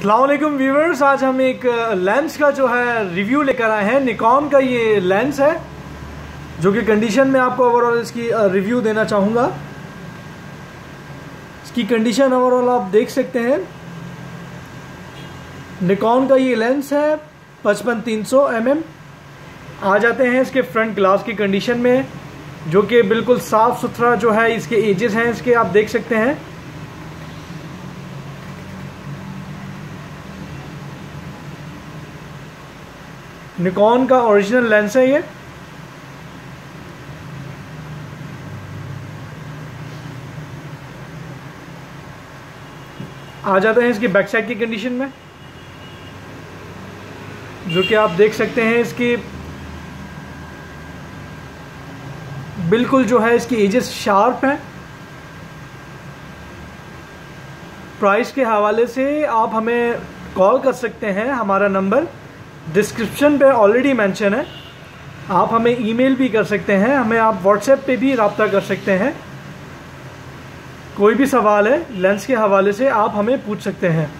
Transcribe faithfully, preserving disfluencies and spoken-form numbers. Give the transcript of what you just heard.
अस्सलाम वालेकुम व्यूवर्स, आज हम एक लेंस का जो है रिव्यू लेकर आए हैं। निकॉन का ये लेंस है जो कि कंडीशन में आपको ओवरऑल इसकी रिव्यू देना चाहूँगा। इसकी कंडीशन ओवरऑल आप देख सकते हैं। निकॉन का ये लेंस है पचपन तीन सौ एम एम। आ जाते हैं इसके फ्रंट ग्लास की कंडीशन में, जो कि बिल्कुल साफ़ सुथरा जो है इसके एजेस हैं इसके आप देख सकते हैं। निकॉन का ओरिजिनल लेंस है ये। आ जाते हैं इसकी बैक साइड की कंडीशन में, जो कि आप देख सकते हैं इसकी बिल्कुल जो है इसकी एजेस शार्प हैं। प्राइस के हवाले से आप हमें कॉल कर सकते हैं, हमारा नंबर डिस्क्रिप्शन पे ऑलरेडी मेंशन है। आप हमें ईमेल भी कर सकते हैं, हमें आप व्हाट्सएप पे भी रब्ता कर सकते हैं। कोई भी सवाल है लेंस के हवाले से आप हमें पूछ सकते हैं।